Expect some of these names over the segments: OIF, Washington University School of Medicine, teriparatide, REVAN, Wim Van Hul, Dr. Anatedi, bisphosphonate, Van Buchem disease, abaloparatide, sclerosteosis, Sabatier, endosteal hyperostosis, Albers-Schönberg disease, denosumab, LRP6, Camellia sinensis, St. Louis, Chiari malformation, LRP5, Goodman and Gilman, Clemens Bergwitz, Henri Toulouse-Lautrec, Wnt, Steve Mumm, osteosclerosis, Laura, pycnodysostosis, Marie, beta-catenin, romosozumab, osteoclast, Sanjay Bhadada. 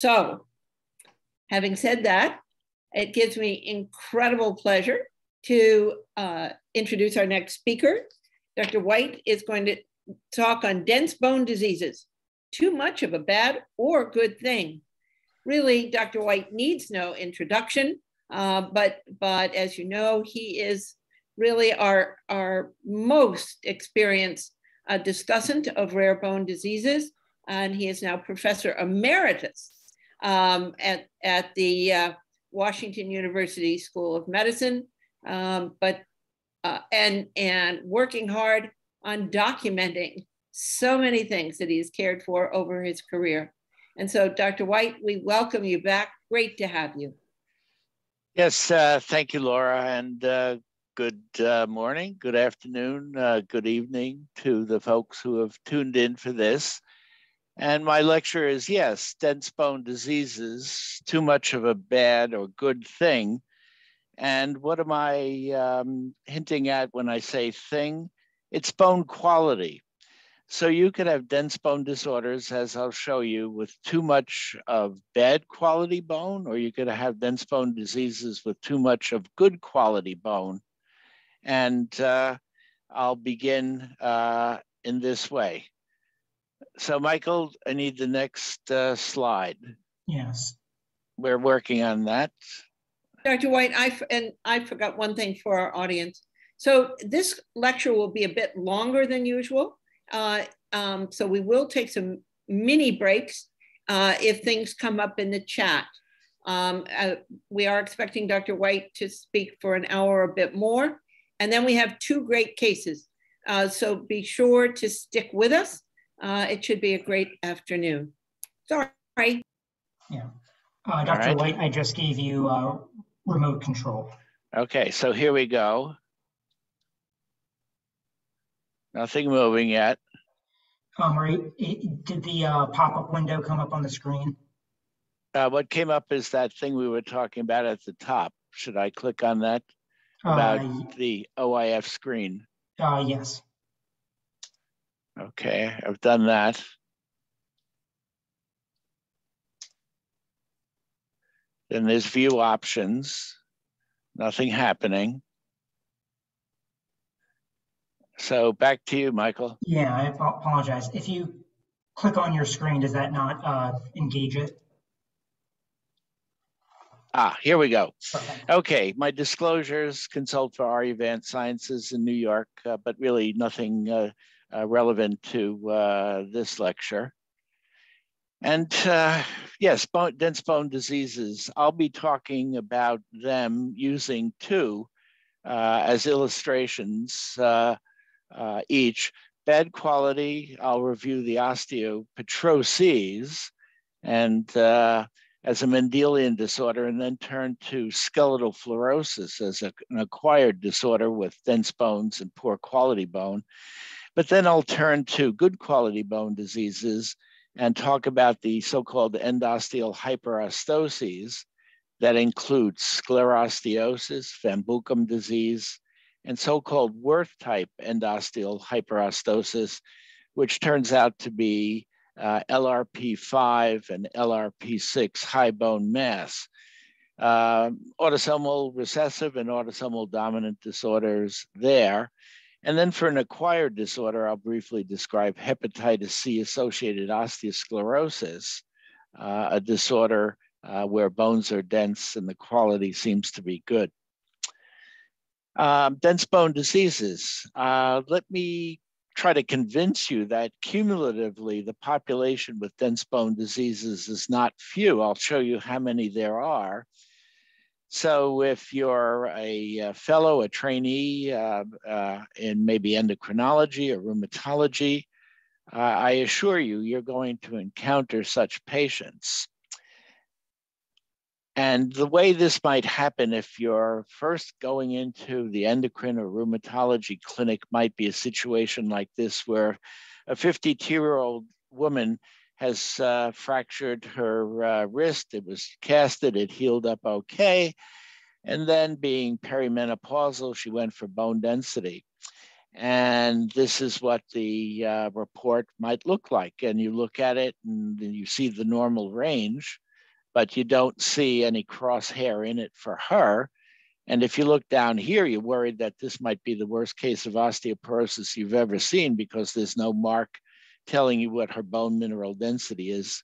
So having said that, it gives me incredible pleasure to introduce our next speaker. Dr. White is going to talk on dense bone diseases, too much of a bad or good thing. Really, Dr. White needs no introduction, but as you know, he is really our most experienced discussant of rare bone diseases, and he is now Professor Emeritus at the Washington University School of Medicine, and working hard on documenting so many things that he's cared for over his career. And so, Dr. White, we welcome you back. Great to have you. Yes, thank you, Laura, and good morning, good afternoon, good evening to the folks who have tuned in for this. And my lecture is, yes, dense bone diseases, too much of a bad or good thing. And what am I hinting at when I say thing? It's bone quality. So you could have dense bone disorders, as I'll show you, with too much of bad quality bone, or you could have dense bone diseases with too much of good quality bone. And I'll begin in this way. So Michael, I need the next slide. Yes. We're working on that. Dr. White, I forgot one thing for our audience. So this lecture will be a bit longer than usual. So we will take some mini breaks if things come up in the chat. We are expecting Dr. White to speak for an hour or a bit more. And then we have two great cases. So be sure to stick with us. It should be a great afternoon. Sorry. Yeah. Dr. Right. White, I just gave you remote control. Okay, so here we go. Nothing moving yet. Marie, did the pop-up window come up on the screen? What came up is that thing we were talking about at the top. Should I click on that? About the OIF screen? Yes. Okay, I've done that. Then there's view options. Nothing happening. So back to you, Michael. Yeah, I apologize. If you click on your screen, does that not engage it? Ah, here we go. Perfect. Okay, my disclosures, consult for REVAN Sciences in New York, but really nothing relevant to this lecture. And yes, dense bone diseases. I'll be talking about them using two as illustrations each. Bad quality, I'll review the osteopetroses and as a Mendelian disorder, and then turn to skeletal fluorosis as an acquired disorder with dense bones and poor quality bone. But then I'll turn to good quality bone diseases and talk about the so-called endosteal hyperostoses that include sclerosteosis, Van Buchem disease, and so-called Wirth-type endosteal hyperostosis, which turns out to be LRP5 and LRP6 high bone mass, autosomal recessive and autosomal dominant disorders there. And then for an acquired disorder, I'll briefly describe hepatitis C-associated osteosclerosis, a disorder where bones are dense and the quality seems to be good. Dense bone diseases. Let me try to convince you that cumulatively, the population with dense bone diseases is not few. I'll show you how many there are. So if you're a fellow, a trainee in maybe endocrinology or rheumatology, I assure you, you're going to encounter such patients. And the way this might happen if you're first going into the endocrine or rheumatology clinic might be a situation like this, where a 52-year-old woman has fractured her wrist. It was casted, it healed up okay. And then being perimenopausal, she went for bone density. And this is what the report might look like. And you look at it and you see the normal range. but you don't see any crosshair in it for her. And if you look down here, you're worried that this might be the worst case of osteoporosis you've ever seen because there's no mark telling you what her bone mineral density is.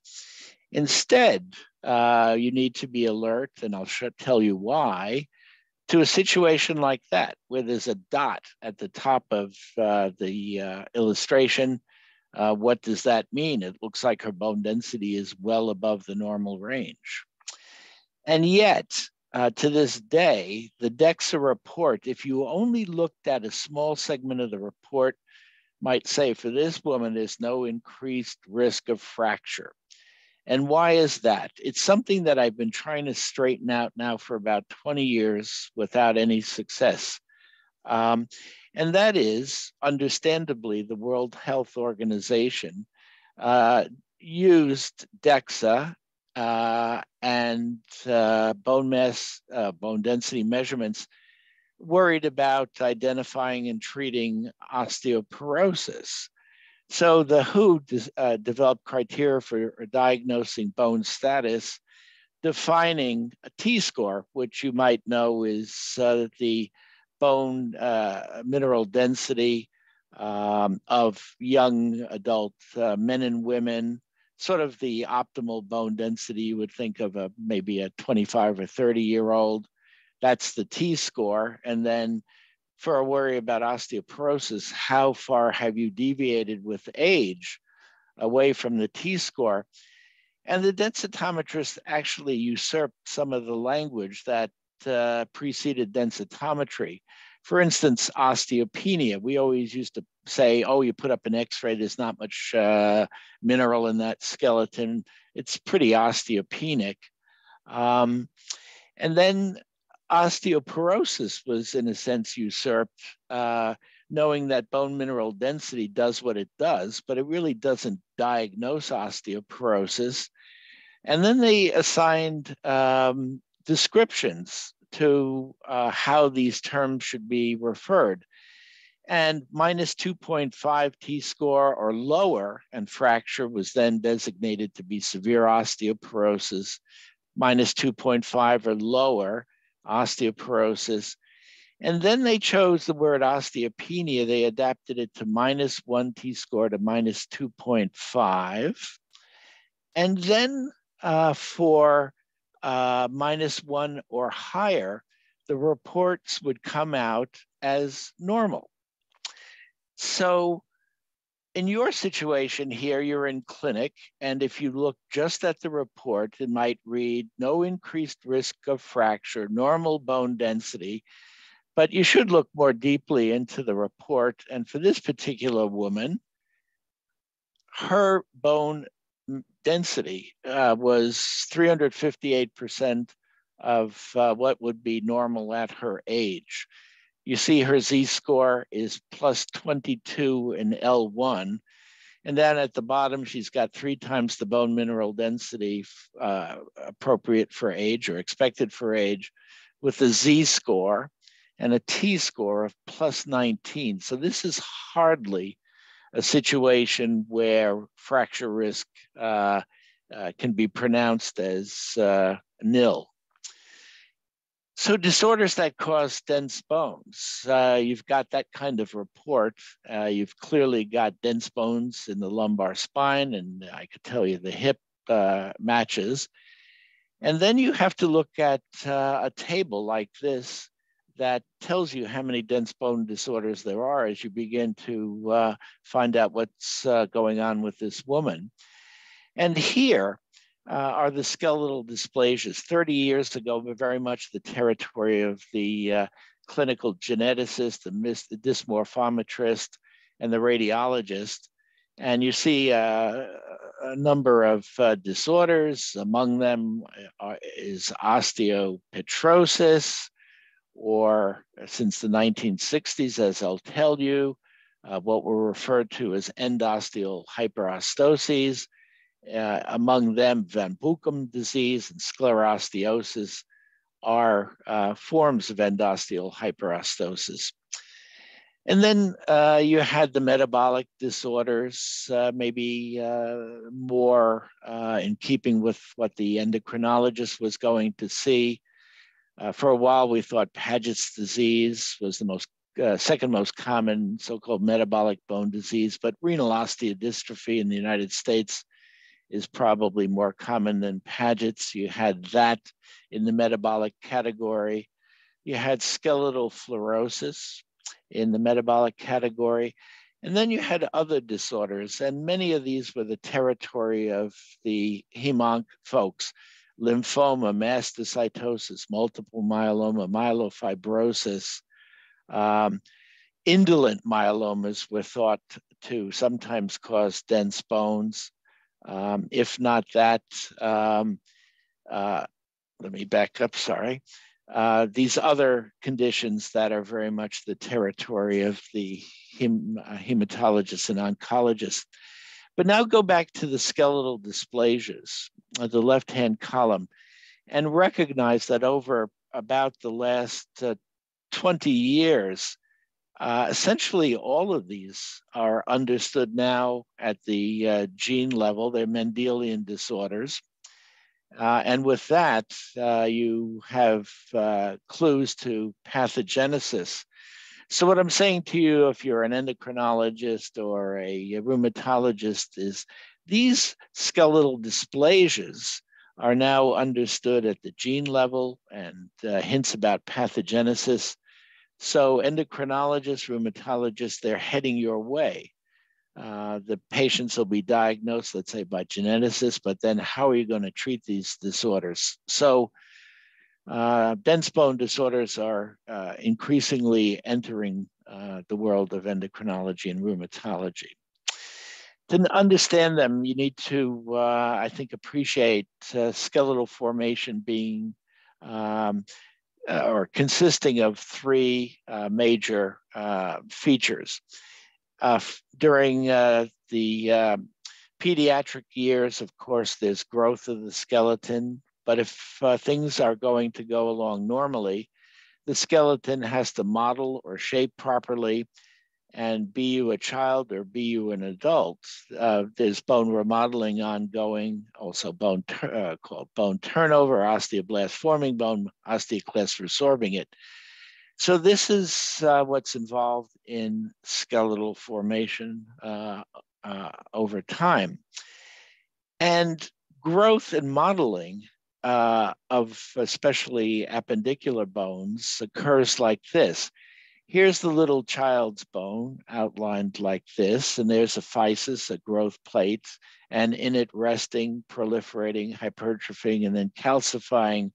Instead, you need to be alert, and I'll tell you why, to a situation like that, where there's a dot at the top of the illustration. What does that mean? It looks like her bone density is well above the normal range. And yet, to this day, the DEXA report, if you only looked at a small segment of the report, might say for this woman, there's no increased risk of fracture. And why is that? It's something that I've been trying to straighten out now for about 20 years without any success. And that is, understandably, the World Health Organization used DEXA and bone mass, bone density measurements, worried about identifying and treating osteoporosis. So the WHO developed criteria for diagnosing bone status, defining a T-score, which you might know is the bone mineral density of young adult men and women, sort of the optimal bone density you would think of maybe a 25 or 30-year-old. That's the T-score. And then for a worry about osteoporosis, how far have you deviated with age away from the T-score? And the densitometrists actually usurped some of the language that preceded densitometry. For instance, osteopenia. We always used to say, oh, you put up an X-ray, there's not much mineral in that skeleton. It's pretty osteopenic. And then osteoporosis was, in a sense, usurped, knowing that bone mineral density does what it does, but it really doesn't diagnose osteoporosis. And then they assigned descriptions to how these terms should be referred. And minus 2.5 T-score or lower and fracture was then designated to be severe osteoporosis, minus 2.5 or lower osteoporosis. And then they chose the word osteopenia. They adapted it to minus 1 T-score to minus 2.5. And then for minus 1 or higher, the reports would come out as normal. So in your situation here, you're in clinic, and if you look just at the report, it might read no increased risk of fracture, normal bone density, but you should look more deeply into the report. And for this particular woman, her bone density was 358% of what would be normal at her age. You see her Z-score is plus 22 in L1. And then at the bottom, she's got 3 times the bone mineral density appropriate for age or expected for age, with a Z-score and a T-score of plus 19. So this is hardly a situation where fracture risk can be pronounced as nil. So disorders that cause dense bones, you've got that kind of report. You've clearly got dense bones in the lumbar spine, and I could tell you the hip matches. And then you have to look at a table like this that tells you how many dense bone disorders there are as you begin to find out what's going on with this woman. And here are the skeletal dysplasias. 30 years ago, but very much the territory of the clinical geneticist, the dysmorphometrist, and the radiologist. And you see a number of disorders. Among them is osteopetrosis, or since the 1960s, as I'll tell you, what were referred to as endosteal hyperostoses, among them Van Buchem disease and sclerosteosis are forms of endosteal hyperostosis. And then you had the metabolic disorders, maybe more in keeping with what the endocrinologist was going to see. For a while, we thought Paget's disease was the most second most common so-called metabolic bone disease, but renal osteodystrophy in the United States is probably more common than Paget's. You had that in the metabolic category. You had skeletal fluorosis in the metabolic category. And then you had other disorders, and many of these were the territory of the HemOnc folks: lymphoma, mastocytosis, multiple myeloma, myelofibrosis. Indolent myelomas were thought to sometimes cause dense bones. If not that, let me back up, sorry. These other conditions that are very much the territory of the hematologists and oncologists. But now go back to the skeletal dysplasias, the left-hand column, and recognize that over about the last 20 years, essentially all of these are understood now at the gene level. They're Mendelian disorders. And with that, you have clues to pathogenesis. So what I'm saying to you, if you're an endocrinologist or a rheumatologist, is these skeletal dysplasias are now understood at the gene level, and hints about pathogenesis. So endocrinologists, rheumatologists, they're heading your way. The patients will be diagnosed, let's say, by geneticists, but then how are you going to treat these disorders? So dense bone disorders are increasingly entering the world of endocrinology and rheumatology. To understand them, you need to, I think, appreciate skeletal formation being or consisting of three major features. During the pediatric years, of course, there's growth of the skeleton, but if things are going to go along normally, the skeleton has to model or shape properly, and be you a child or be you an adult, there's bone remodeling ongoing, also bone called bone turnover, osteoblast forming bone, osteoclast resorbing it. So this is what's involved in skeletal formation over time. And growth and modeling of especially appendicular bones occurs like this. Here's the little child's bone outlined like this, and there's a physis, a growth plate, and in it resting, proliferating, hypertrophying, and then calcifying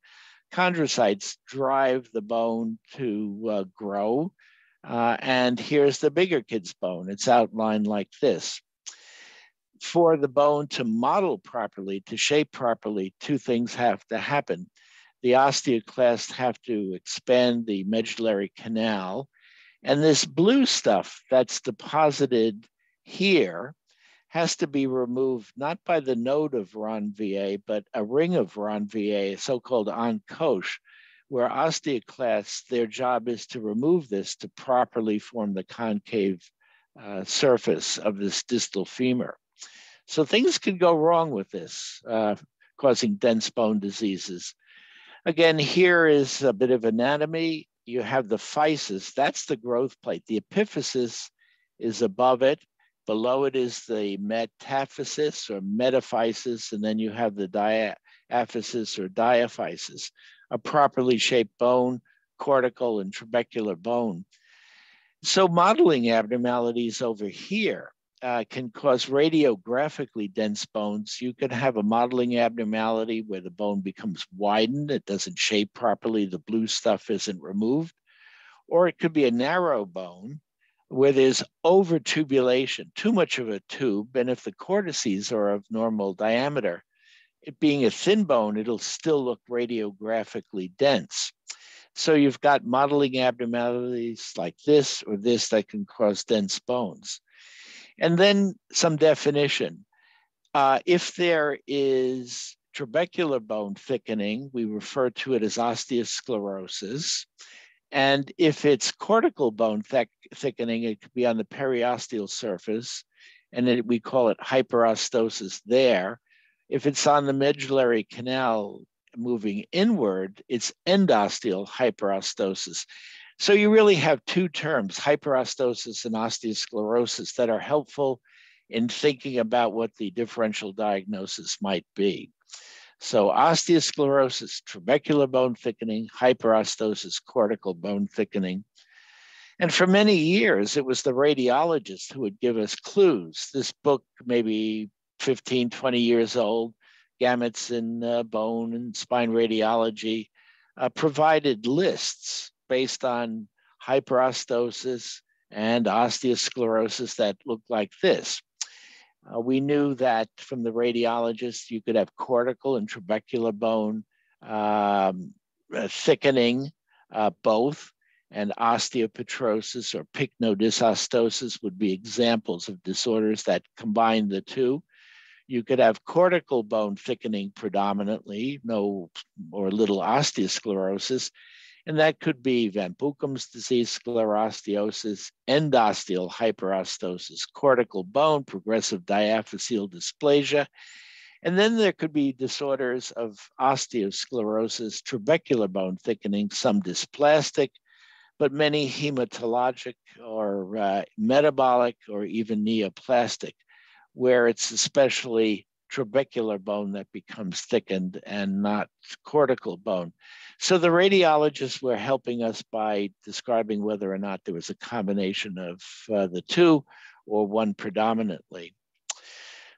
chondrocytes drive the bone to grow. And here's the bigger kid's bone. It's outlined like this. For the bone to model properly, to shape properly, two things have to happen. The osteoclasts have to expand the medullary canal. And this blue stuff that's deposited here has to be removed, not by the node of Ranvier, but a ring of Ranvier, so-called encoche, where osteoclasts, their job is to remove this to properly form the concave surface of this distal femur. So things can go wrong with this, causing dense bone diseases. Again, here is a bit of anatomy. You have the physis, that's the growth plate. The epiphysis is above it. Below it is the metaphysis or metaphysis, and then you have the diaphysis or diaphysis, a properly shaped bone, cortical and trabecular bone. So modeling abnormalities over here can cause radiographically dense bones. You can have a modeling abnormality where the bone becomes widened, it doesn't shape properly, the blue stuff isn't removed, or it could be a narrow bone where there's overtubulation, too much of a tube, and if the cortices are of normal diameter, it being a thin bone, it'll still look radiographically dense. So you've got modeling abnormalities like this or this that can cause dense bones. And then some definition. If there is trabecular bone thickening, we refer to it as osteosclerosis. And if it's cortical bone thickening, it could be on the periosteal surface, and it, we call it hyperostosis there. If it's on the medullary canal moving inward, it's endosteal hyperostosis. So you really have two terms, hyperostosis and osteosclerosis, that are helpful in thinking about what the differential diagnosis might be. So osteosclerosis, trabecular bone thickening, hyperostosis, cortical bone thickening. And for many years, it was the radiologist who would give us clues. This book, maybe 15, 20 years old, Gamuts in Bone and Spine Radiology, provided lists based on hyperostosis and osteosclerosis that looked like this. We knew that from the radiologist, you could have cortical and trabecular bone thickening, both, and osteopetrosis or pycnodysostosis would be examples of disorders that combine the two. You could have cortical bone thickening predominantly, no or little osteosclerosis, and that could be Van Buchem's disease, sclerosteosis, endosteal hyperostosis, cortical bone, progressive diaphyseal dysplasia. And then there could be disorders of osteosclerosis, trabecular bone thickening, some dysplastic, but many hematologic or metabolic or even neoplastic, where it's especially trabecular bone that becomes thickened and not cortical bone. So the radiologists were helping us by describing whether or not there was a combination of the two or one predominantly.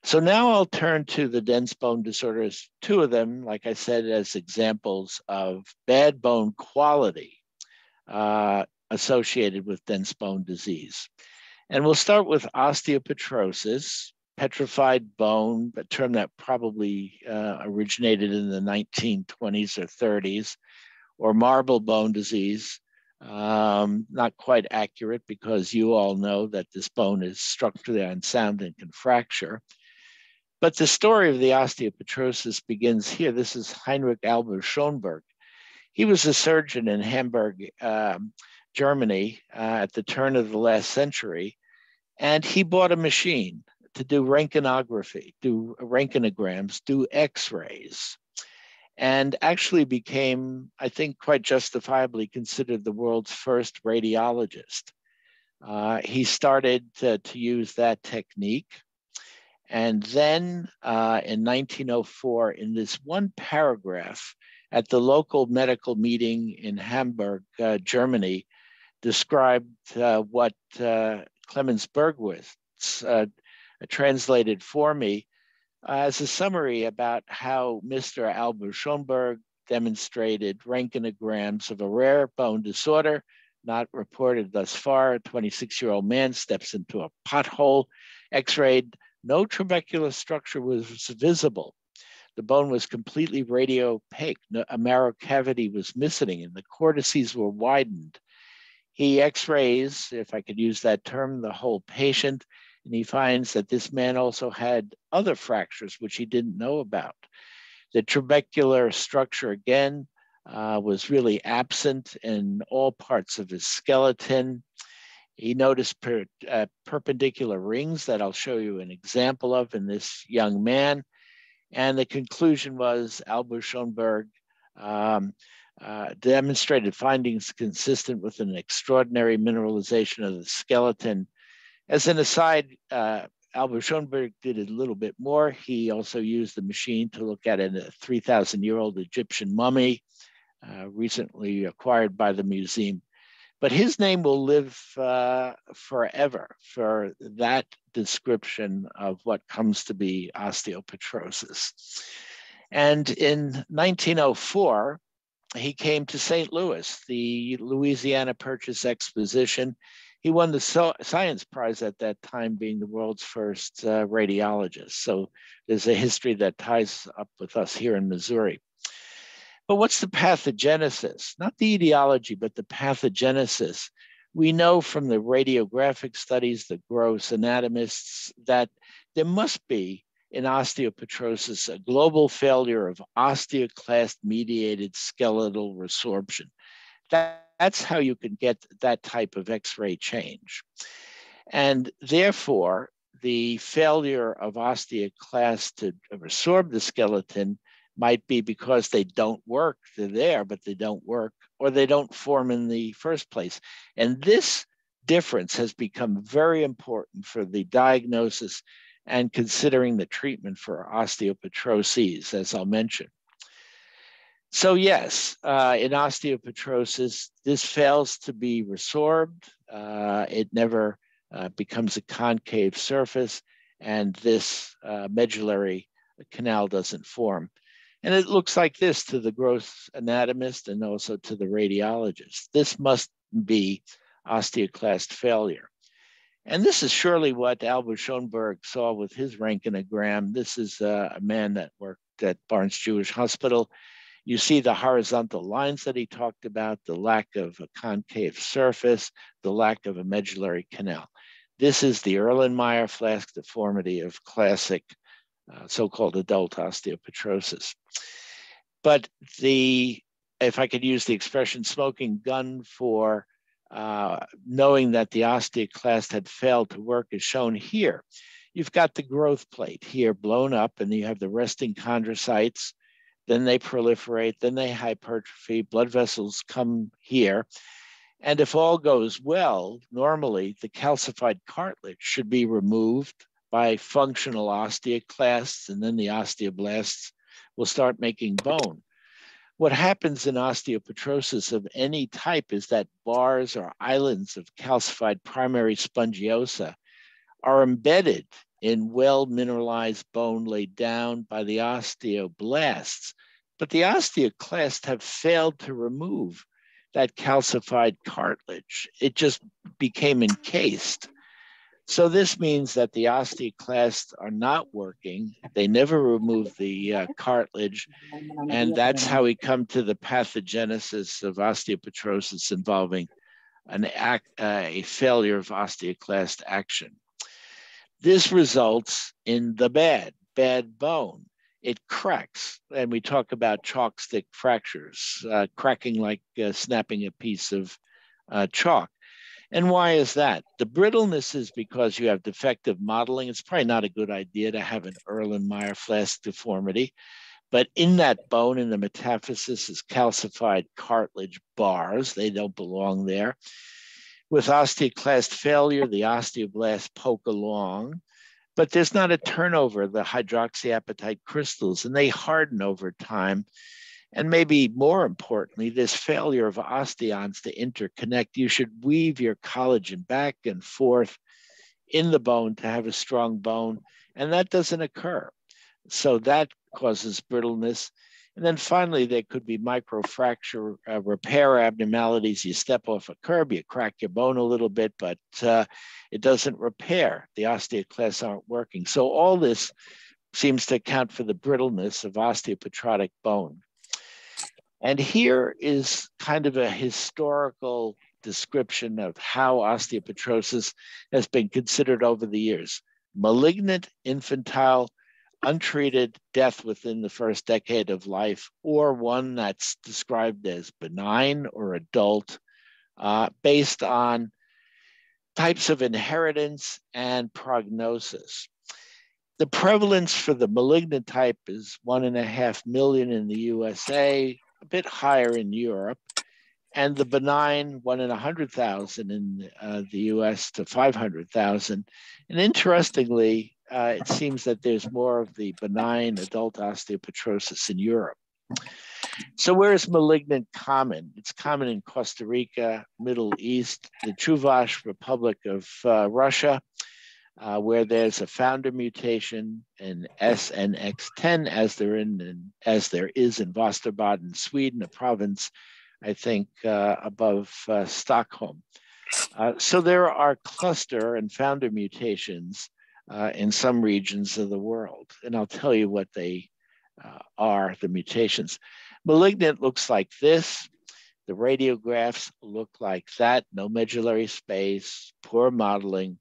So now I'll turn to the dense bone disorders, two of them, like I said, as examples of bad bone quality associated with dense bone disease. And we'll start with osteopetrosis, petrified bone, a term that probably originated in the 1920s or 30s, or marble bone disease. Not quite accurate because you all know that this bone is structurally unsound and can fracture. But the story of the osteopetrosis begins here. This is Heinrich Albers-Schönberg. He was a surgeon in Hamburg, Germany, at the turn of the last century, and he bought a machine to do röntgenography, do röntgenograms, do x-rays, and actually became, I think, quite justifiably considered the world's first radiologist. He started to use that technique. And then in 1904, in this one paragraph at the local medical meeting in Hamburg, Germany, described what Clemens Bergwitz translated for me as a summary about how Mr. Albers-Schönberg demonstrated röntgenograms of a rare bone disorder, not reported thus far. A 26-year-old man steps into a pothole, x-rayed. No trabecular structure was visible. The bone was completely radiopaque. A marrow cavity was missing and the cortices were widened. He x-rays, if I could use that term, the whole patient. And he finds that this man also had other fractures, which he didn't know about. The trabecular structure, again, was really absent in all parts of his skeleton. He noticed perpendicular rings that I'll show you an example of in this young man. And the conclusion was Albers-Schönberg demonstrated findings consistent with an extraordinary mineralization of the skeleton. As an aside, Albers-Schönberg did a little bit more. He also used the machine to look at a 3,000-year-old Egyptian mummy recently acquired by the museum. But his name will live forever for that description of what comes to be osteopetrosis. And in 1904, he came to St. Louis, the Louisiana Purchase Exposition. He won the science prize at that time, being the world's first radiologist. So there's a history that ties up with us here in Missouri. But what's the pathogenesis? Not the etiology, but the pathogenesis. We know from the radiographic studies, the gross anatomists, that there must be in osteopetrosis a global failure of osteoclast-mediated skeletal resorption. That's how you can get that type of X-ray change. And therefore, the failure of osteoclasts to resorb the skeleton might be because they don't work. They're there, but they don't work, or they don't form in the first place. And this difference has become very important for the diagnosis and considering the treatment for osteopetroses, as I'll mention. So yes, in osteopetrosis, this fails to be resorbed. It never becomes a concave surface, and this medullary canal doesn't form. And it looks like this to the gross anatomist and also to the radiologist. This must be osteoclast failure. And this is surely what Albers-Schönberg saw with his Rankin-O-Gram. This is a man that worked at Barnes Jewish Hospital. You see the horizontal lines that he talked about, the lack of a concave surface, the lack of a medullary canal. This is the Erlenmeyer-Flask deformity of classic so-called adult osteopetrosis. But if I could use the expression smoking gun for knowing that the osteoclast had failed to work is shown here. You've got the growth plate here blown up, and you have the resting chondrocytes. Then they proliferate, then they hypertrophy, blood vessels come here. And if all goes well, normally the calcified cartilage should be removed by functional osteoclasts, and then the osteoblasts will start making bone. What happens in osteopetrosis of any type is that bars or islands of calcified primary spongiosa are embedded in well-mineralized bone laid down by the osteoblasts. But the osteoclasts have failed to remove that calcified cartilage. It just became encased. So this means that the osteoclasts are not working. They never remove the cartilage. And that's how we come to the pathogenesis of osteopetrosis involving a failure of osteoclast action. This results in the bad bone. It cracks, and we talk about chalkstick fractures, cracking like snapping a piece of chalk. And why is that? The brittleness is because you have defective modeling. It's probably not a good idea to have an Erlenmeyer-Flask deformity, but in that bone, in the metaphysis, is calcified cartilage bars. They don't belong there. With osteoclast failure, the osteoblasts poke along, but there's not a turnover of the hydroxyapatite crystals, and they harden over time. And maybe more importantly, this failure of osteons to interconnect. You should weave your collagen back and forth in the bone to have a strong bone, and that doesn't occur. So that causes brittleness. And then finally, there could be microfracture repair abnormalities. You step off a curb, you crack your bone a little bit, but it doesn't repair. The osteoclasts aren't working. So all this seems to account for the brittleness of osteopetrotic bone. And here is kind of a historical description of how osteopetrosis has been considered over the years. Malignant, infantile, untreated death within the first decade of life, or one that's described as benign or adult, based on types of inheritance and prognosis. The prevalence for the malignant type is 1.5 million in the USA, a bit higher in Europe, and the benign 1 in 100,000 in the US to 500,000. And interestingly, it seems that there's more of the benign adult osteopetrosis in Europe. So where is malignant common? It's common in Costa Rica, Middle East, the Chuvash Republic of Russia, where there's a founder mutation in SNX10 as there is in Västerbotten, Sweden, a province, I think, above Stockholm. So there are cluster and founder mutations in some regions of the world. And I'll tell you what they are, the mutations. Malignant looks like this. The radiographs look like that. No medullary space, poor modeling.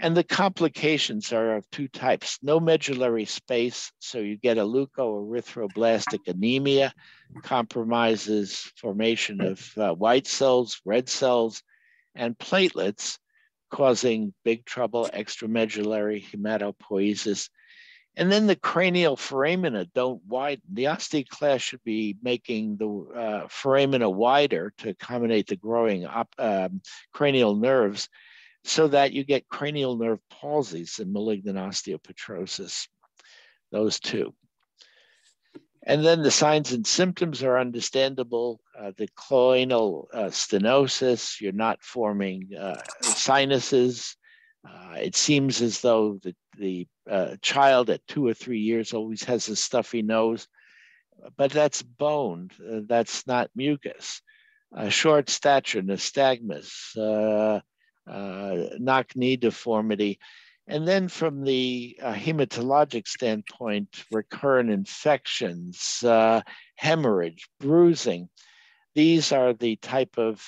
And the complications are of two types: no medullary space, so you get a leukoerythroblastic anemia, compromises formation of white cells, red cells, and platelets, causing big trouble, extramedullary hematopoiesis. And then the cranial foramina don't widen. The osteoclast should be making the foramina wider to accommodate the growing cranial nerves, so that you get cranial nerve palsies and malignant osteopetrosis, those two. And then the signs and symptoms are understandable. The cloacal stenosis, you're not forming sinuses. It seems as though the child at 2 or 3 years always has a stuffy nose, but that's bone, that's not mucus. Short stature, nystagmus, knock-knee deformity. And then from the hematologic standpoint, recurrent infections, hemorrhage, bruising. These are the type of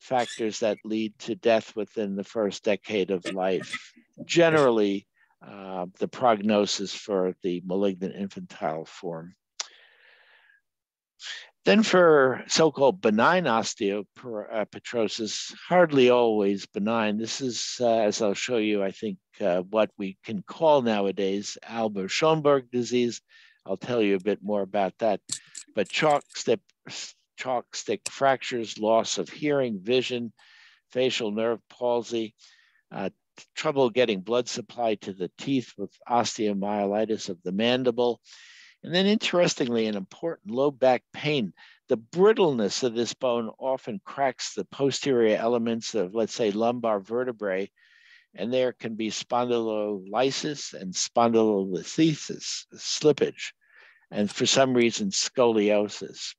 factors that lead to death within the first decade of life. Generally, the prognosis for the malignant infantile form. Then for so-called benign osteopetrosis, hardly always benign. This is, as I'll show you, I think what we can call nowadays Albers-Schönberg disease. I'll tell you a bit more about that. But chalk stick fractures, loss of hearing, vision, facial nerve palsy, trouble getting blood supply to the teeth with osteomyelitis of the mandible. And then interestingly, an important low back pain. The brittleness of this bone often cracks the posterior elements of, let's say, lumbar vertebrae, and there can be spondylolysis and spondylolisthesis, slippage, and for some reason, scoliosis.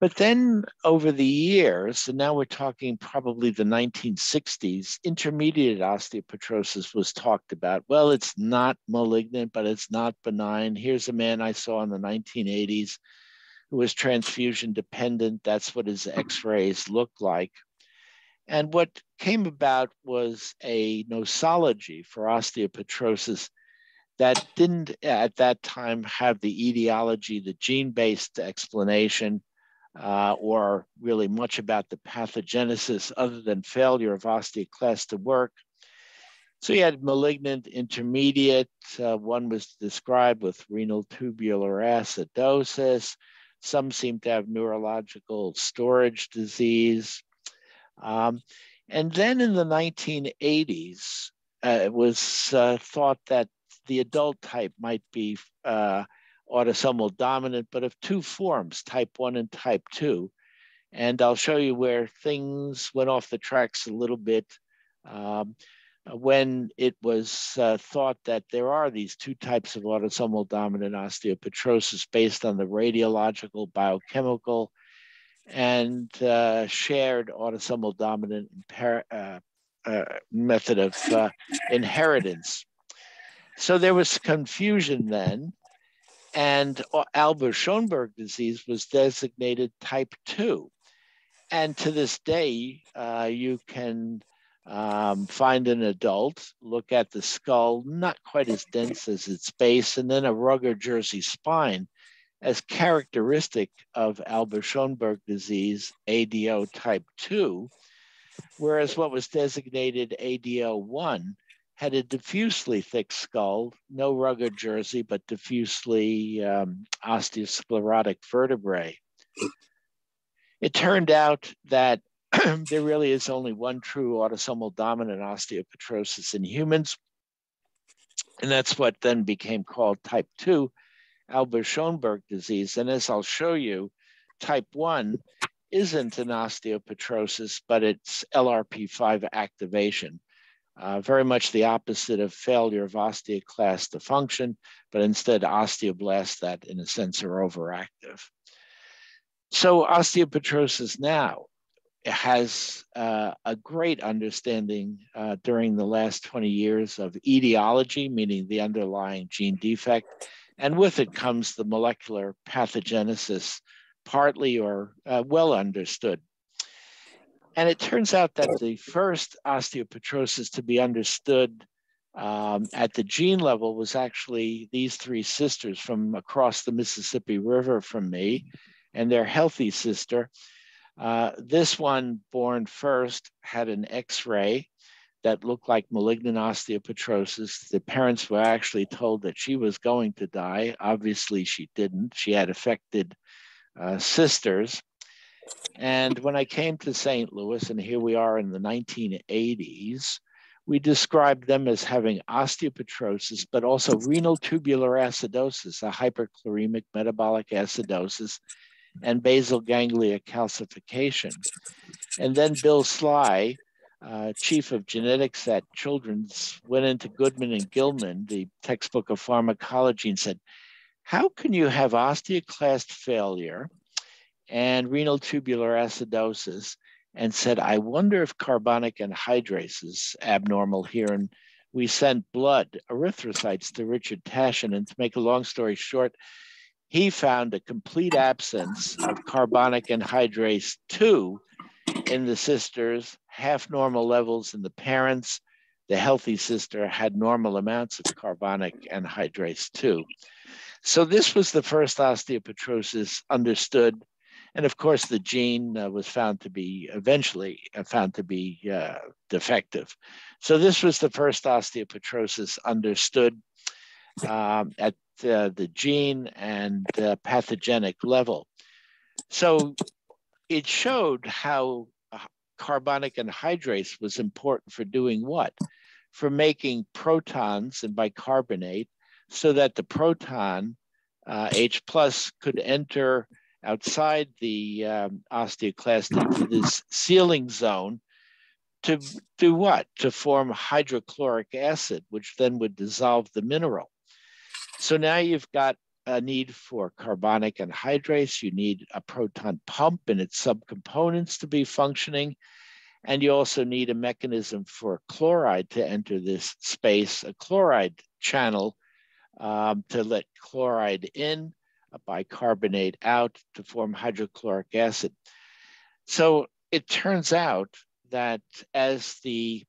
But then over the years, and now we're talking probably the 1960s, intermediate osteopetrosis was talked about. Well, it's not malignant, but it's not benign. Here's a man I saw in the 1980s who was transfusion dependent. That's what his x-rays looked like. And what came about was a nosology for osteopetrosis that didn't at that time have the etiology, the gene-based explanation, or really much about the pathogenesis other than failure of osteoclast to work. So you had malignant, intermediate, one was described with renal tubular acidosis. Some seem to have neurological storage disease. And then in the 1980s, it was thought that the adult type might be autosomal dominant, but of two forms, type 1 and type 2. And I'll show you where things went off the tracks a little bit when it was thought that there are these two types of autosomal dominant osteopetrosis based on the radiological, biochemical, and shared autosomal dominant method of inheritance. So there was confusion then, and Albers-Schönberg disease was designated type 2. And to this day, you can find an adult, look at the skull, not quite as dense as its base, and then a Ruger Jersey spine as characteristic of Albers-Schönberg disease, ADO type 2, whereas what was designated ADO 1 had a diffusely thick skull, no Ruger Jersey, but diffusely osteosclerotic vertebrae. It turned out that there really is only one true autosomal dominant osteopetrosis in humans, and that's what then became called type 2 Albers-Schönberg disease. And as I'll show you, type 1 isn't an osteopetrosis, but it's LRP5 activation. Very much the opposite of failure of osteoclast to function, but instead osteoblasts that in a sense are overactive. So osteopetrosis now has a great understanding during the last 20 years of etiology, meaning the underlying gene defect, and with it comes the molecular pathogenesis, partly or well understood. And it turns out that the first osteopetrosis to be understood at the gene level was actually these three sisters from across the Mississippi River from me and their healthy sister. This one born first had an X-ray that looked like malignant osteopetrosis. The parents were actually told that she was going to die. Obviously she didn't. She had affected sisters. And when I came to St. Louis, and here we are in the 1980s, we described them as having osteopetrosis, but also renal tubular acidosis, a hyperchloremic metabolic acidosis, and basal ganglia calcification. And then Bill Sly, chief of genetics at Children's, went into Goodman and Gilman, the textbook of pharmacology, and said, how can you have osteoclast failure and renal tubular acidosis? And said, I wonder if carbonic anhydrase is abnormal here. And we sent blood erythrocytes to Richard Tashjian. And to make a long story short, he found a complete absence of carbonic anhydrase 2 in the sisters, half normal levels in the parents. The healthy sister had normal amounts of carbonic anhydrase 2. So this was the first osteopetrosis understood. And of course, the gene was found to be defective. So this was the first osteopetrosis understood at the gene and pathogenic level. So it showed how carbonic anhydrase was important for doing what? For making protons and bicarbonate so that the proton H plus could enter outside the osteoclast into this sealing zone to do what? To form hydrochloric acid, which then would dissolve the mineral. So now you've got a need for carbonic anhydrase. You need a proton pump and its subcomponents to be functioning. And you also need a mechanism for chloride to enter this space, a chloride channel to let chloride in, a bicarbonate out to form hydrochloric acid. So it turns out that as the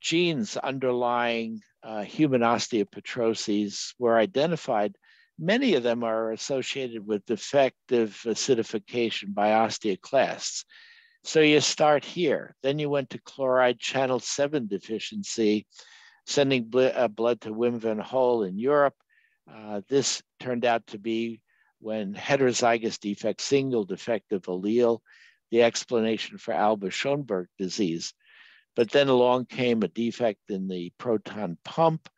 genes underlying human osteopetroses were identified, many of them are associated with defective acidification by osteoclasts. So you start here, then you went to chloride channel 7 deficiency, sending blood to Wim Van Hul in Europe. This turned out to be when heterozygous defect, single defective allele, the explanation for Albers-Schönberg disease. But then along came a defect in the proton pump,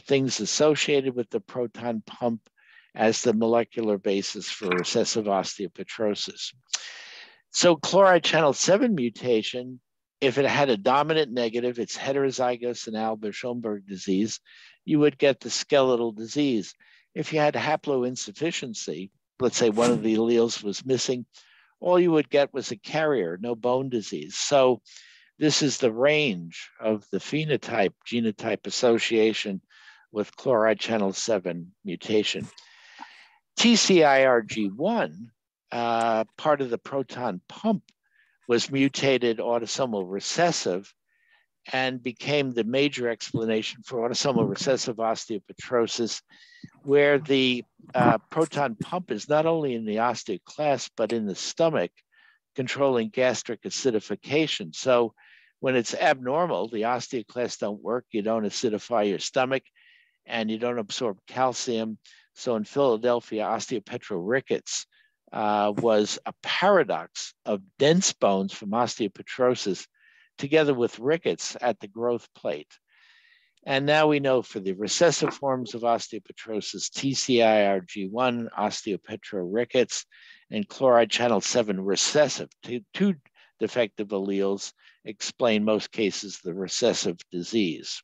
things associated with the proton pump as the molecular basis for recessive osteopetrosis. So chloride channel 7 mutation, if it had a dominant negative, it's heterozygous in Albers-Schönberg disease, you would get the skeletal disease. If you had haploinsufficiency, let's say one of the alleles was missing, all you would get was a carrier, no bone disease. So this is the range of the phenotype-genotype association with chloride channel 7 mutation. TCIRG1, part of the proton pump, was mutated autosomal recessive and became the major explanation for autosomal recessive osteopetrosis, where the proton pump is not only in the osteoclast, but in the stomach, controlling gastric acidification. So when it's abnormal, the osteoclasts don't work, you don't acidify your stomach, and you don't absorb calcium. So in Philadelphia, osteopetrorickets was a paradox of dense bones from osteopetrosis together with rickets at the growth plate. And now we know for the recessive forms of osteopetrosis, TCIRG1, osteopetrorickets, and chloride channel 7 recessive, two defective alleles explain most cases the recessive disease.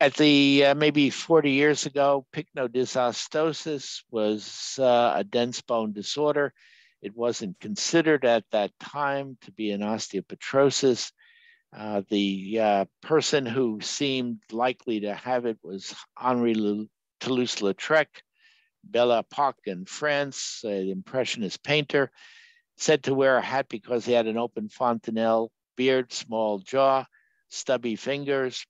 At the maybe 40 years ago, pycnodysostoses was a dense bone disorder. It wasn't considered at that time to be an osteopetrosis. The person who seemed likely to have it was Henri Toulouse-Lautrec, Belle Epoque in France, an impressionist painter. said to wear a hat because he had an open fontanelle beard, small jaw, stubby fingers,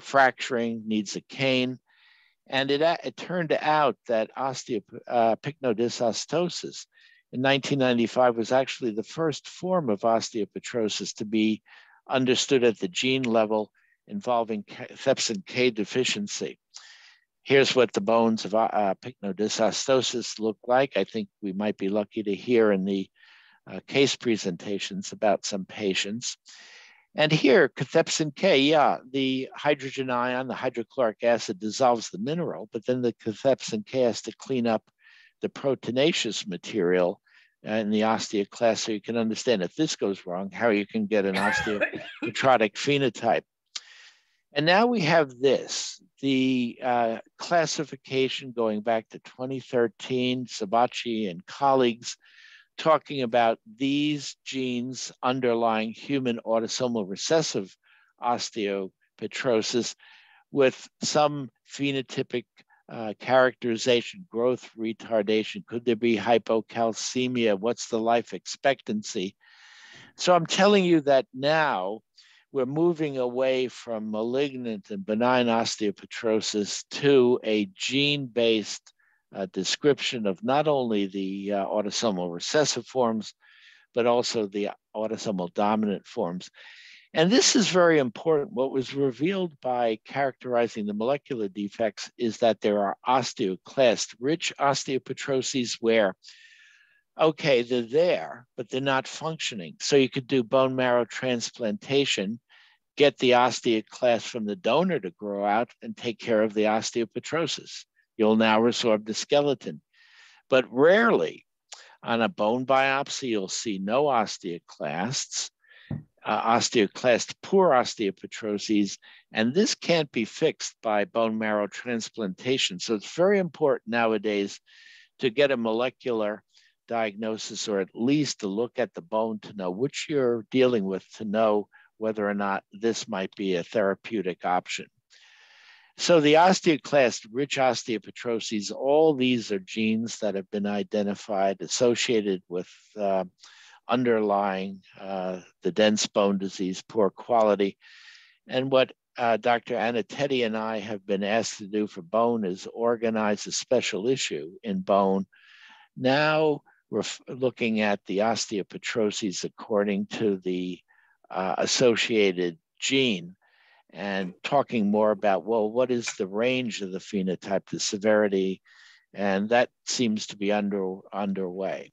fracturing, needs a cane. And it turned out that pycnodysostosis in 1995 was actually the first form of osteopetrosis to be understood at the gene level involving thepsin K deficiency. Here's what the bones of pycnodysostosis look like. I think we might be lucky to hear in the case presentations about some patients. And here, cathepsin K, yeah, the hydrogen ion, the hydrochloric acid dissolves the mineral, but then the cathepsin K has to clean up the proteinaceous material in the osteoclast, so you can understand if this goes wrong, how you can get an osteopetrotic phenotype. And now we have this, the classification going back to 2013, Sabatier and colleagues, talking about these genes underlying human autosomal recessive osteopetrosis with some phenotypic characterization, growth retardation. Could there be hypocalcemia? What's the life expectancy? So I'm telling you that now we're moving away from malignant and benign osteopetrosis to a gene-based description of not only the autosomal recessive forms, but also the autosomal dominant forms. And this is very important. What was revealed by characterizing the molecular defects is that there are osteoclast-rich osteopetroses where, okay, they're there, but they're not functioning. So you could do bone marrow transplantation, get the osteoclast from the donor to grow out and take care of the osteopetrosis. You'll now resorb the skeleton. But rarely on a bone biopsy, you'll see no osteoclasts. Poor osteopetroses, and this can't be fixed by bone marrow transplantation. So it's very important nowadays to get a molecular diagnosis, or at least to look at the bone to know which you're dealing with, to know whether or not this might be a therapeutic option. So the osteoclast-rich osteopetroses, all these are genes that have been identified associated with underlying the dense bone disease, poor quality. And what Dr. Anatedi and I have been asked to do for bone is organize a special issue in bone. Now we're looking at the osteopetroses according to the associated gene and talking more about, well, what is the range of the phenotype, the severity, and that seems to be underway.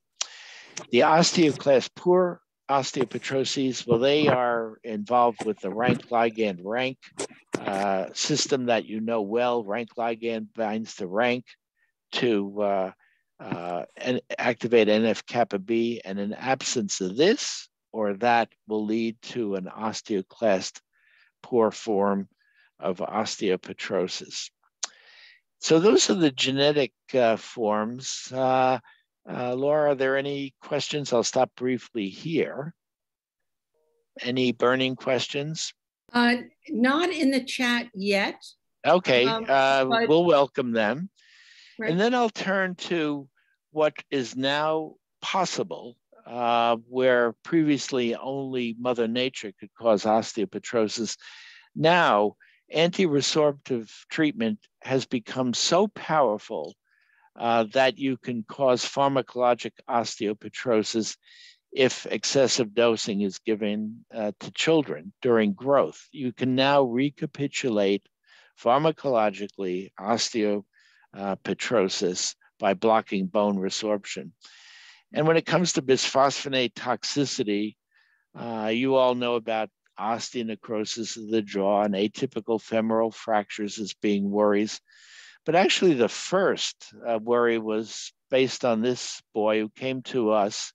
The osteoclast poor osteopetroses, well, they are involved with the rank ligand rank system that you know well. Rank ligand binds to rank to activate NF-kappa B, and an absence of this or that will lead to an osteoclast poor form of osteopetrosis. So those are the genetic forms. Laura, are there any questions? I'll stop briefly here. Any burning questions? Not in the chat yet. Okay, we'll welcome them. Right. And then I'll turn to what is now possible, where previously only Mother Nature could cause osteopetrosis. Now, anti-resorptive treatment has become so powerful that you can cause pharmacologic osteopetrosis if excessive dosing is given to children during growth. You can now recapitulate pharmacologically osteopetrosis by blocking bone resorption. And when it comes to bisphosphonate toxicity, you all know about osteonecrosis of the jaw and atypical femoral fractures as being worries. But actually the first worry was based on this boy who came to us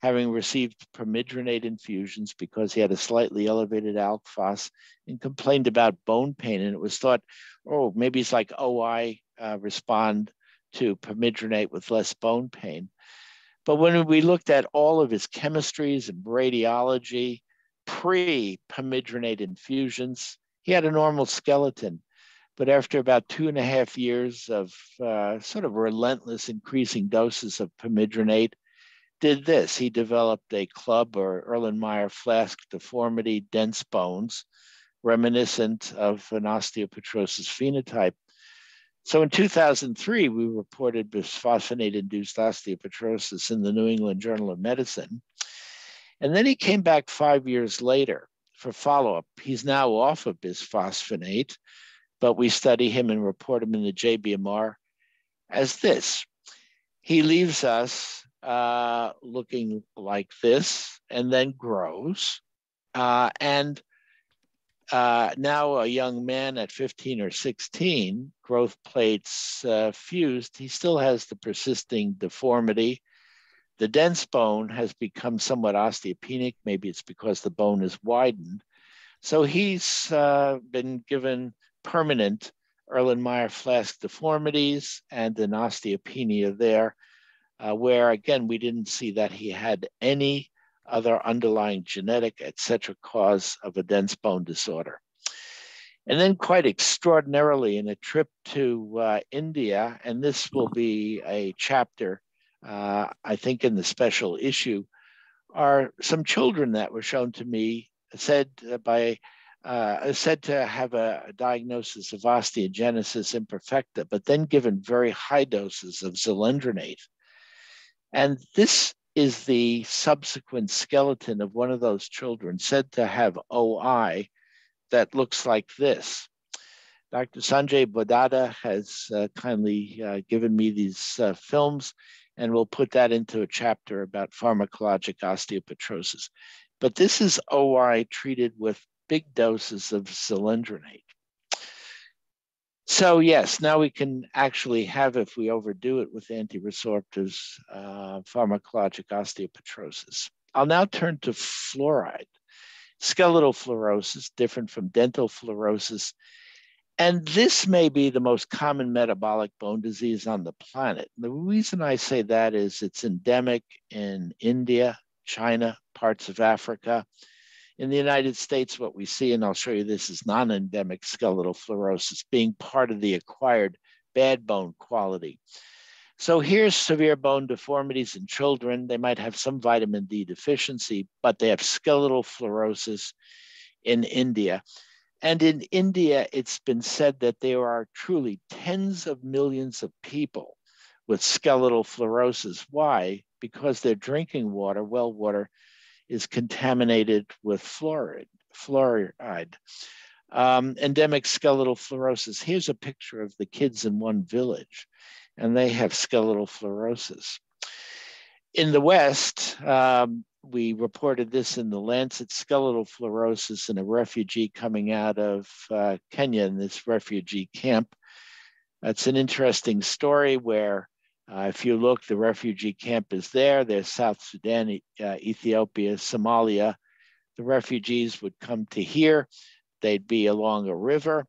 having received permidronate infusions because he had a slightly elevated alk phos and complained about bone pain. And it was thought, oh, maybe it's like OI respond to permidronate with less bone pain. But when we looked at all of his chemistries and radiology, pre-permidronate infusions, he had a normal skeleton. But after about 2.5 years of sort of relentless increasing doses of permidronate, did this. He developed a club or Erlenmeyer flask deformity, dense bones, reminiscent of an osteopetrosis phenotype. So in 2003, we reported bisphosphonate-induced osteopetrosis in the New England Journal of Medicine. And then he came back 5 years later for follow-up. He's now off of bisphosphonate, but we study him and report him in the JBMR as this. He leaves us looking like this and then grows. Now a young man at 15 or 16, growth plates fused, he still has the persisting deformity. The dense bone has become somewhat osteopenic. Maybe it's because the bone is widened. So he's been given permanent Erlenmeyer flask deformities and an osteopenia there, where again, we didn't see that he had any other underlying genetic, et cetera, cause of a dense bone disorder. And then quite extraordinarily in a trip to India, and this will be a chapter, I think in the special issue, are some children that were shown to me said to have a diagnosis of osteogenesis imperfecta, but then given very high doses of zilendronate. And this is the subsequent skeleton of one of those children said to have OI that looks like this. Dr. Sanjay Bhadada has kindly given me these films, and we'll put that into a chapter about pharmacologic osteopetrosis. But this is OI treated with big doses of zilendronate. So yes, now we can actually have, if we overdo it with antiresorptives, pharmacologic osteopetrosis. I'll now turn to fluoride. Skeletal fluorosis, different from dental fluorosis. And this may be the most common metabolic bone disease on the planet. The reason I say that is it's endemic in India, China, parts of Africa. In the United States, what we see, and I'll show you this, is non-endemic skeletal fluorosis being part of the acquired bad bone quality. So here's severe bone deformities in children. They might have some vitamin D deficiency, but they have skeletal fluorosis in India. And in India, it's been said that there are truly tens of millions of people with skeletal fluorosis. Why? Because they're drinking water, well water, is contaminated with fluoride. Endemic skeletal fluorosis. Here's a picture of the kids in one village, and they have skeletal fluorosis. In the West, we reported this in the Lancet, skeletal fluorosis in a refugee coming out of Kenya in this refugee camp. That's an interesting story where if you look, the refugee camp is there. There's South Sudan, Ethiopia, Somalia. The refugees would come to here. They'd be along a river.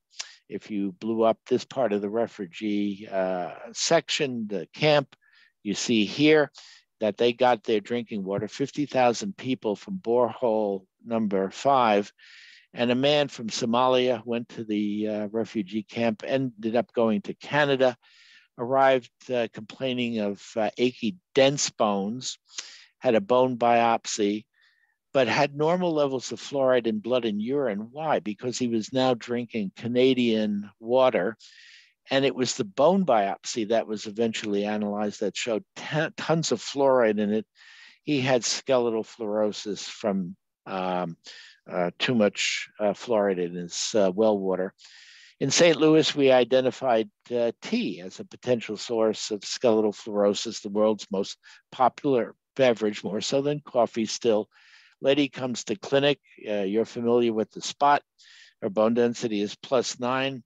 If you blew up this part of the refugee section, the camp, you see here that they got their drinking water, 50,000 people from borehole number 5. And a man from Somalia went to the refugee camp, ended up going to Canada, arrived complaining of achy dense bones, had a bone biopsy, but had normal levels of fluoride in blood and urine. Why? Because he was now drinking Canadian water. And it was the bone biopsy that was eventually analyzed that showed tons of fluoride in it. He had skeletal fluorosis from too much fluoride in his well water. In St. Louis, we identified tea as a potential source of skeletal fluorosis, the world's most popular beverage, more so than coffee still. Lady comes to clinic, you're familiar with the spot. Her bone density is +9.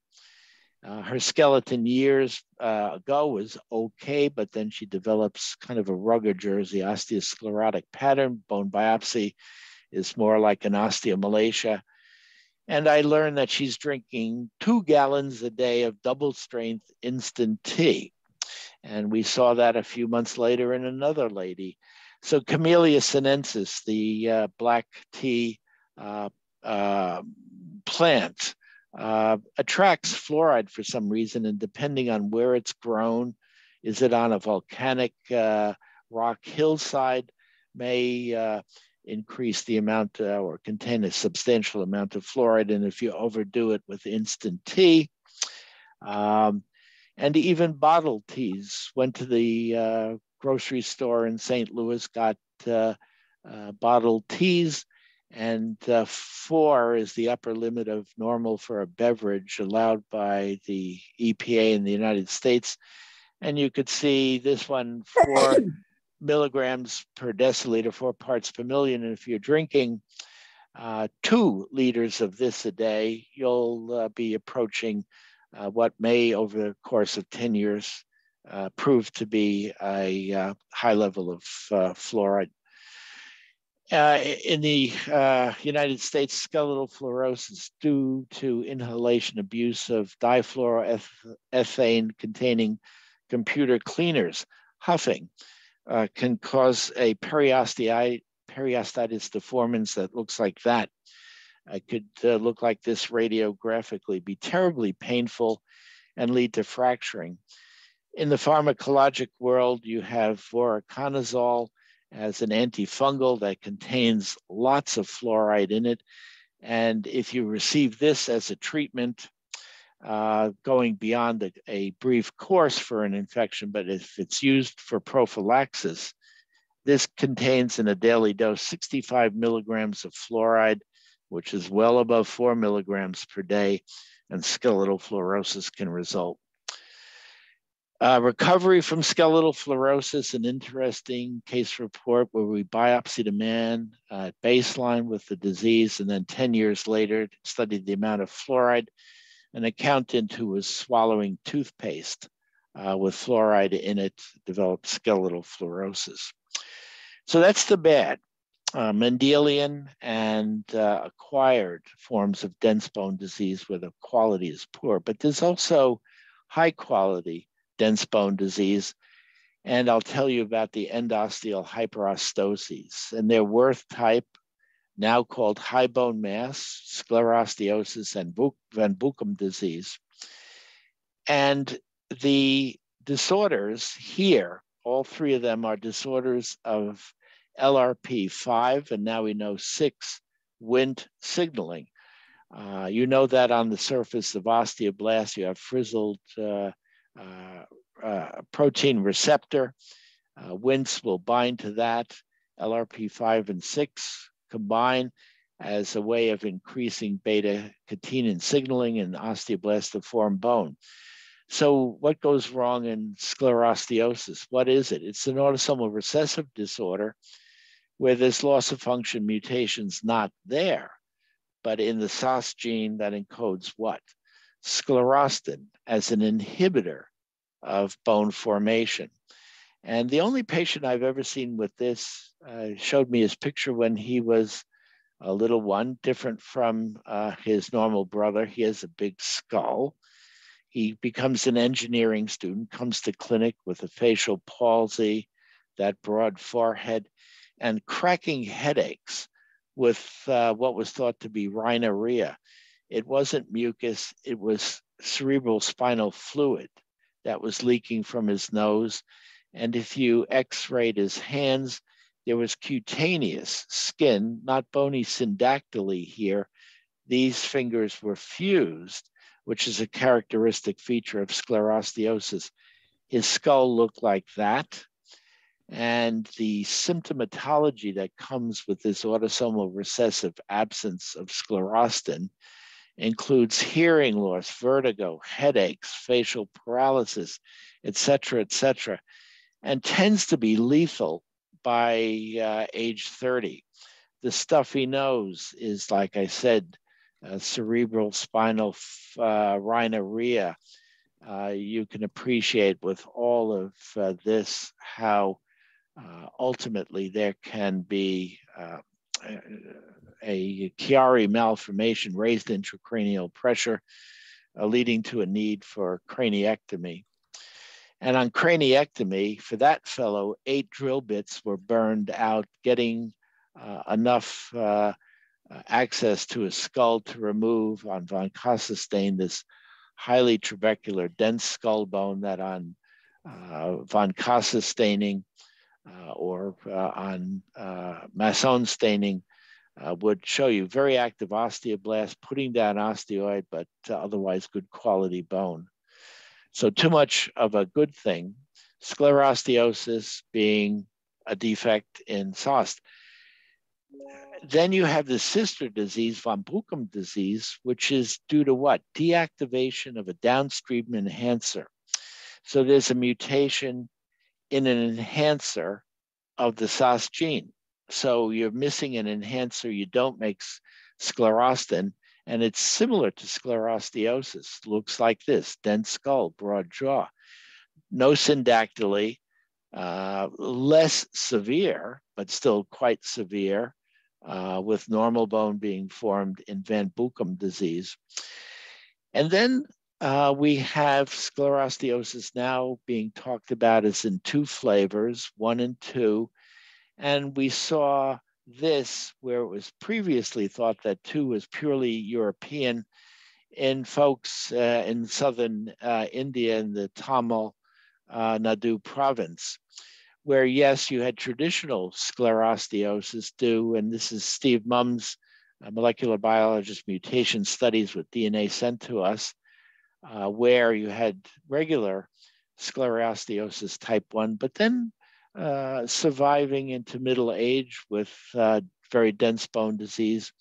Her skeleton years ago was okay, but then she develops kind of a rugged jersey osteosclerotic pattern. Bone biopsy is more like an osteomalacia. And I learned that she's drinking 2 gallons a day of double strength instant tea. And we saw that a few months later in another lady. So Camellia sinensis, the black tea plant, attracts fluoride for some reason. And depending on where it's grown, is it on a volcanic rock hillside may increase the amount or contain a substantial amount of fluoride. And if you overdo it with instant tea, and even bottled teas, went to the grocery store in St. Louis, got bottled teas, and 4 is the upper limit of normal for a beverage allowed by the EPA in the United States. And you could see this one, 4 milligrams per deciliter, 4 parts per million. And if you're drinking 2 liters of this a day, you'll be approaching what may, over the course of 10 years, prove to be a high level of fluoride. In the United States, skeletal fluorosis due to inhalation abuse of difluoroethane containing computer cleaners, huffing, can cause a periostitis deformans that looks like that. It could look like this radiographically, be terribly painful, and lead to fracturing. In the pharmacologic world, you have voriconazole as an antifungal that contains lots of fluoride in it. And if you receive this as a treatment, going beyond a brief course for an infection, but if it's used for prophylaxis, this contains in a daily dose 65 milligrams of fluoride, which is well above 4 milligrams per day, and skeletal fluorosis can result. Recovery from skeletal fluorosis, an interesting case report where we biopsied a man at baseline with the disease, and then 10 years later studied the amount of fluoride. An accountant who was swallowing toothpaste with fluoride in it developed skeletal fluorosis. So that's the bad. Mendelian and acquired forms of dense bone disease where the quality is poor, but there's also high quality dense bone disease. And I'll tell you about the endosteal hyperostoses and their worth type, now called high bone mass, sclerosteosis, and Van Buchem disease. And the disorders here, all 3 of them are disorders of LRP5, and now we know 6, Wnt signaling. You know that on the surface of osteoblasts, you have frizzled protein receptor. Wnt will bind to that. LRP5 and 6 combine as a way of increasing beta-catenin signaling in osteoblasts to form bone. So what goes wrong in sclerosteosis? What is it? It's an autosomal recessive disorder where there's loss of function mutations not there, but in the SOS gene that encodes what? Sclerostin as an inhibitor of bone formation. And the only patient I've ever seen with this showed me his picture when he was a little one, different from his normal brother. He has a big skull. He becomes an engineering student, comes to clinic with a facial palsy, that broad forehead, and cracking headaches with what was thought to be rhinorrhea. It wasn't mucus, it was cerebral spinal fluid that was leaking from his nose. And if you x-rayed his hands, there was cutaneous skin, not bony syndactyly here. These fingers were fused, which is a characteristic feature of sclerosteosis. His skull looked like that. And the symptomatology that comes with this autosomal recessive absence of sclerostin includes hearing loss, vertigo, headaches, facial paralysis, et cetera, and tends to be lethal by age 30. The stuffy nose is, like I said, cerebral spinal rhinorrhea. You can appreciate with all of this how ultimately there can be a Chiari malformation, raised intracranial pressure, leading to a need for craniectomy. And on craniectomy, for that fellow, 8 drill bits were burned out, getting enough access to his skull to remove on von Kosselstein this highly trabecular dense skull bone that on von Kossestaining or on Masson staining would show you very active osteoblasts, putting down osteoid, but otherwise good quality bone. So too much of a good thing, sclerosteosis being a defect in SOST. Then you have the sister disease, von Buchem disease, which is due to what? Deactivation of a downstream enhancer. So there's a mutation in an enhancer of the SOST gene. So you're missing an enhancer, you don't make sclerostin, and it's similar to sclerosteosis. Looks like this, dense skull, broad jaw, no syndactyly, less severe, but still quite severe, with normal bone being formed in Van Buchem disease. And then we have sclerosteosis now being talked about as in two flavors, 1 and 2. And we saw this, where it was previously thought that 2 was purely European, in folks in southern India, in the Tamil Nadu province, where yes, you had traditional sclerosteosis due, and this is Steve Mumm's molecular biologist mutation studies with DNA sent to us, where you had regular sclerosteosis type 1, but then surviving into middle age with very dense bone disease.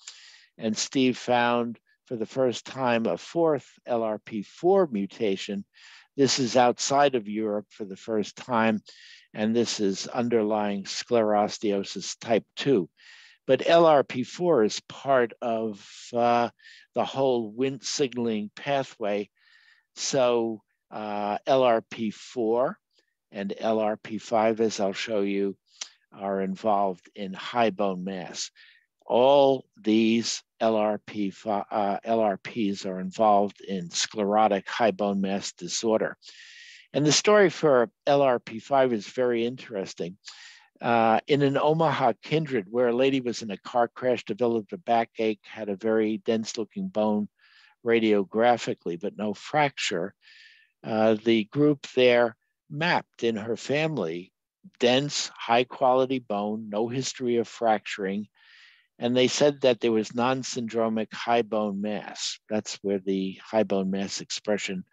And Steve found for the first time a 4th LRP4 mutation. This is outside of Europe for the first time, and this is underlying sclerosteosis type 2. But LRP4 is part of the whole Wnt signaling pathway. So LRP4 and LRP5, as I'll show you, are involved in high bone mass. All these LRPs are involved in sclerotic high bone mass disorder. And the story for LRP5 is very interesting. In an Omaha kindred, where a lady was in a car crash, developed a backache, had a very dense looking bone radiographically, but no fracture, the group there mapped in her family, dense, high quality bone, no history of fracturing. And they said that there was non-syndromic high bone mass. That's where the high bone mass expression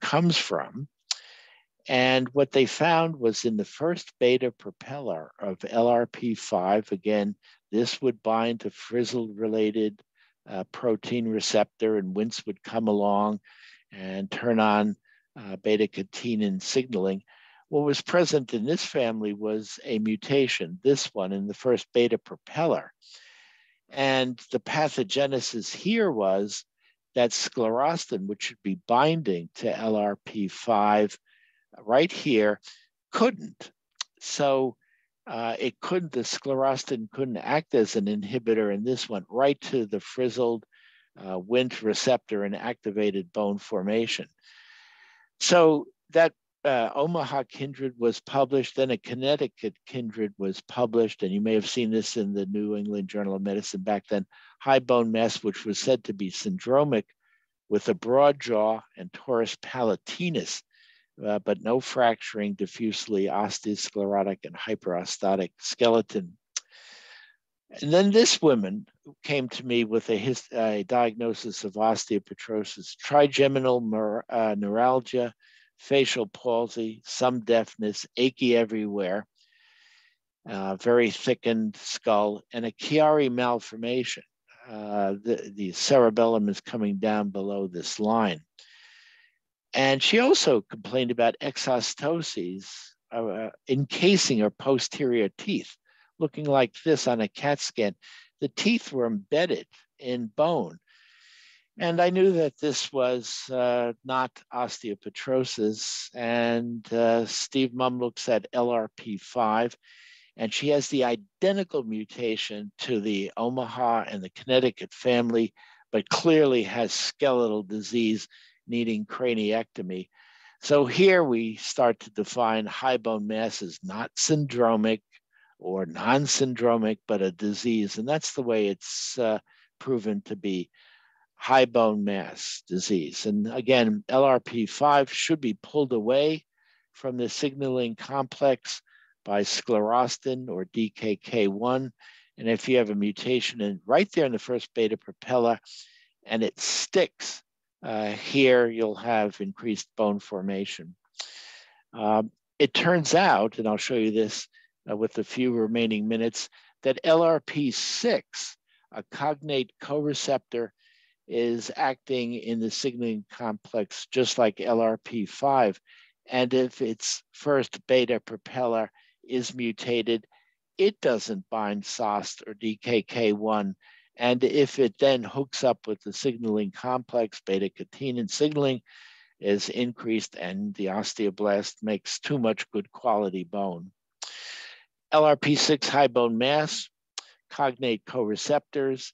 comes from. And what they found was in the first beta propeller of LRP5, again, this would bind to Frizzled-related protein receptor, and Wnt would come along and turn on beta-catenin signaling. What was present in this family was a mutation, this one in the first beta propeller. And the pathogenesis here was that sclerostin, which should be binding to LRP5 right here, couldn't. So it couldn't, the sclerostin couldn't act as an inhibitor, and this went right to the frizzled Wnt receptor and activated bone formation. So that Omaha kindred was published, then a Connecticut kindred was published, and you may have seen this in the New England Journal of Medicine back then, high bone mass, which was said to be syndromic with a broad jaw and torus palatinus, but no fracturing, diffusely osteosclerotic and hyperostotic skeleton. And then this woman came to me with a diagnosis of osteopetrosis, trigeminal neuralgia, facial palsy, some deafness, achy everywhere, very thickened skull, and a Chiari malformation. The cerebellum is coming down below this line. And she also complained about exostoses, encasing her posterior teeth, looking like this on a CAT scan. The teeth were embedded in bone. And I knew that this was not osteopetrosis. And Steve Mumm looks at LRP5, and she has the identical mutation to the Omaha and the Connecticut family, but clearly has skeletal disease needing craniectomy. So here we start to define high bone mass as not syndromic or non-syndromic, but a disease. And that's the way it's proven to be. High bone mass disease. And again, LRP5 should be pulled away from the signaling complex, by sclerostin or DKK1. And if you have a mutation in, right there in the first beta papilla and it sticks here, you'll have increased bone formation. It turns out, and I'll show you this with the few remaining minutes, that LRP6, a cognate coreceptor, is acting in the signaling complex just like LRP5. And if its first beta propeller is mutated, it doesn't bind SOST or DKK1. And if it then hooks up with the signaling complex, beta-catenin signaling is increased and the osteoblast makes too much good quality bone. LRP6 high bone mass, cognate coreceptors.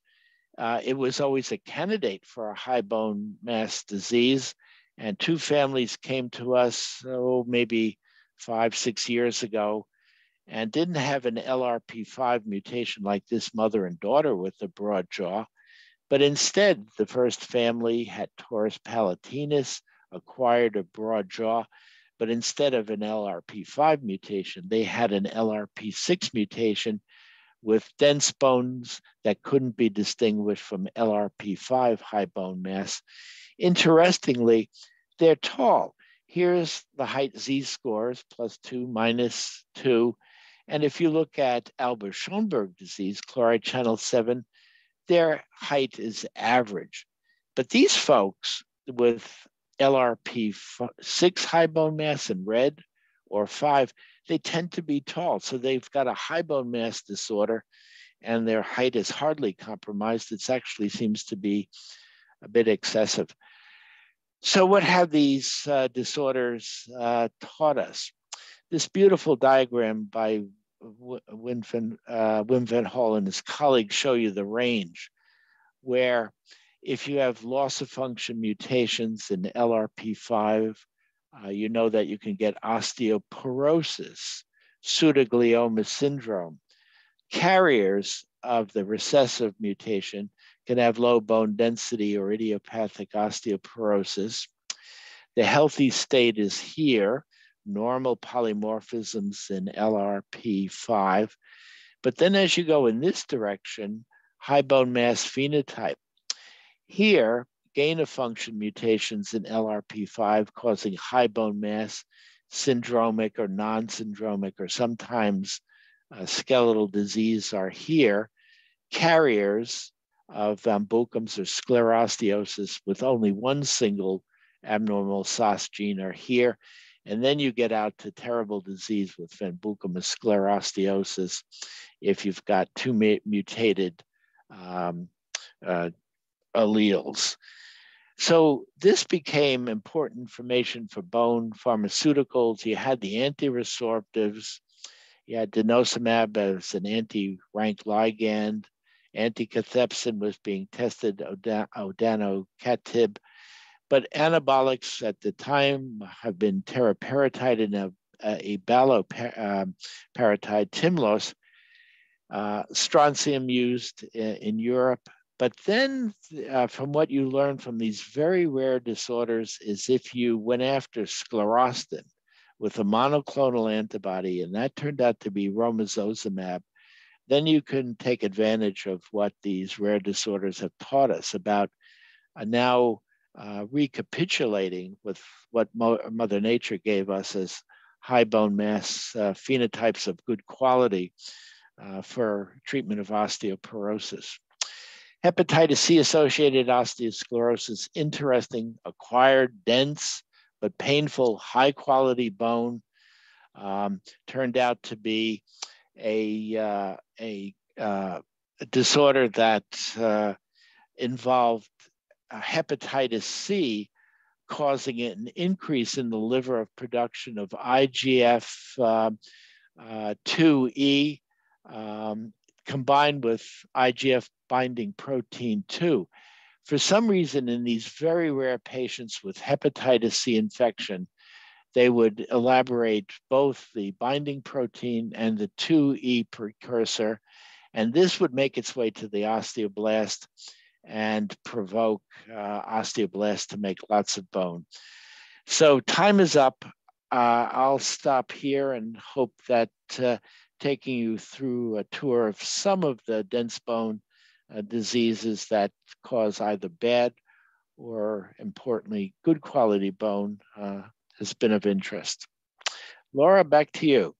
It was always a candidate for a high bone mass disease. And two families came to us, oh, maybe 5 or 6 years ago, and didn't have an LRP5 mutation like this mother and daughter with the broad jaw, but instead the first family had torus palatinus, acquired a broad jaw, but instead of an LRP5 mutation, they had an LRP6 mutation with dense bones that couldn't be distinguished from LRP5 high bone mass. Interestingly, they're tall. Here's the height z-scores, +2, -2. And if you look at Albers-Schönberg disease, chloride channel 7, their height is average. But these folks with LRP6 high bone mass in red or 5, they tend to be tall. So they've got a high bone mass disorder and their height is hardly compromised. It actually seems to be a bit excessive. So what have these disorders taught us? This beautiful diagram by Wim Van Hul and his colleagues show you the range where if you have loss of function mutations in LRP5, you know that you can get osteoporosis, pseudoglioma syndrome. Carriers of the recessive mutation can have low bone density or idiopathic osteoporosis. The healthy state is here, normal polymorphisms in LRP5. But then as you go in this direction, high bone mass phenotype. Here, gain of function mutations in LRP5 causing high bone mass, syndromic or non-syndromic or sometimes skeletal disease are here. Carriers of Van Buchem's or sclerosteosis with only one single abnormal SOS gene are here. And then you get out to terrible disease with Van Buchem or sclerosteosis if you've got two mutated alleles. So this became important information for bone pharmaceuticals. You had the anti-resorptives, you had denosumab as an anti-rank ligand, anticathepsin was being tested, odanocattib, but anabolics at the time have been teriparatide and abaloparatide, Timlos, strontium used in Europe. But then from what you learn from these very rare disorders is if you went after sclerostin with a monoclonal antibody, and that turned out to be romosozumab, then you can take advantage of what these rare disorders have taught us about now recapitulating with what Mother Nature gave us as high bone mass phenotypes of good quality for treatment of osteoporosis. Hepatitis C-associated osteosclerosis, interesting, acquired, dense, but painful, high-quality bone, turned out to be a disorder that involved hepatitis C, causing an increase in the liver of production of IGF-2E, combined with IGF binding protein 2. For some reason, in these very rare patients with hepatitis C infection, they would elaborate both the binding protein and the 2E precursor, and this would make its way to the osteoblast and provoke osteoblasts to make lots of bone. So time is up. I'll stop here and hope that taking you through a tour of some of the dense bone diseases that cause either bad or, importantly, good quality bone has been of interest. Laura, back to you.